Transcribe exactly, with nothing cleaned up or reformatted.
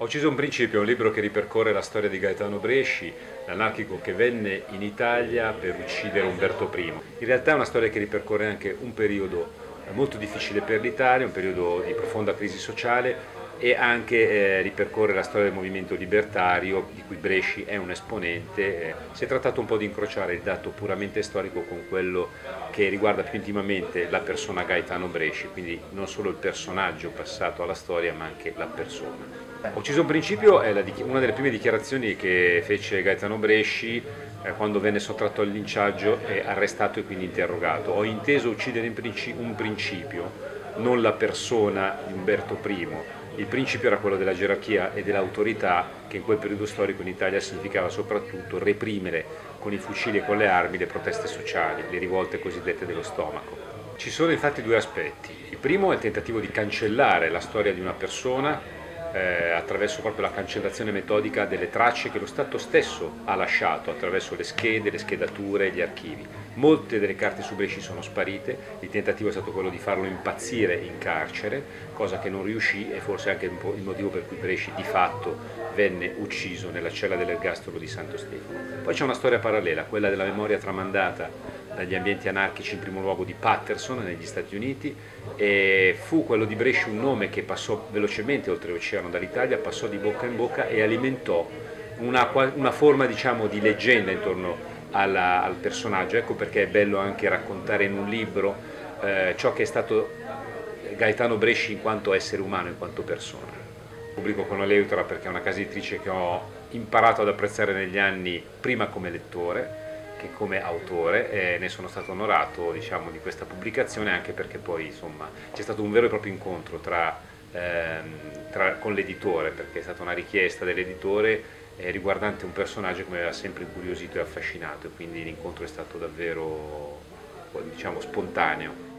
Ho ucciso un principe, un libro che ripercorre la storia di Gaetano Bresci, l'anarchico che venne in Italia per uccidere Umberto primo. In realtà è una storia che ripercorre anche un periodo molto difficile per l'Italia, un periodo di profonda crisi sociale, e anche eh, ripercorre la storia del movimento libertario di cui Bresci è un esponente. Si è trattato un po' di incrociare il dato puramente storico con quello che riguarda più intimamente la persona Gaetano Bresci, quindi non solo il personaggio passato alla storia ma anche la persona. Ho ucciso un principio è la, una delle prime dichiarazioni che fece Gaetano Bresci eh, quando venne sottratto al linciaggio e arrestato e quindi interrogato. Ho inteso uccidere in princi un principio, non la persona di Umberto primo. Il principio era quello della gerarchia e dell'autorità, che in quel periodo storico in Italia significava soprattutto reprimere con i fucili e con le armi le proteste sociali, le rivolte cosiddette dello stomaco. Ci sono infatti due aspetti. Il primo è il tentativo di cancellare la storia di una persona eh, attraverso proprio la cancellazione metodica delle tracce che lo Stato stesso ha lasciato attraverso le schede, le schedature e gli archivi. Molte delle carte su Bresci sono sparite, il tentativo è stato quello di farlo impazzire in carcere, cosa che non riuscì e forse anche un po' il motivo per cui Bresci di fatto venne ucciso nella cella dell'ergastolo di Santo Stefano. Poi c'è una storia parallela, quella della memoria tramandata dagli ambienti anarchici in primo luogo di Patterson negli Stati Uniti, e fu quello di Bresci un nome che passò velocemente oltreoceano dall'Italia, passò di bocca in bocca e alimentò una, una forma diciamo di leggenda intorno Alla, al personaggio. Ecco perché è bello anche raccontare in un libro eh, ciò che è stato Gaetano Bresci in quanto essere umano, in quanto persona. Pubblico con Eleuthera perché è una casa editrice che ho imparato ad apprezzare negli anni, prima come lettore che come autore, e ne sono stato onorato diciamo, di questa pubblicazione, anche perché poi c'è stato un vero e proprio incontro tra, ehm, tra, con l'editore, perché è stata una richiesta dell'editore riguardante un personaggio che mi aveva sempre incuriosito e affascinato, e quindi l'incontro è stato davvero diciamo, spontaneo.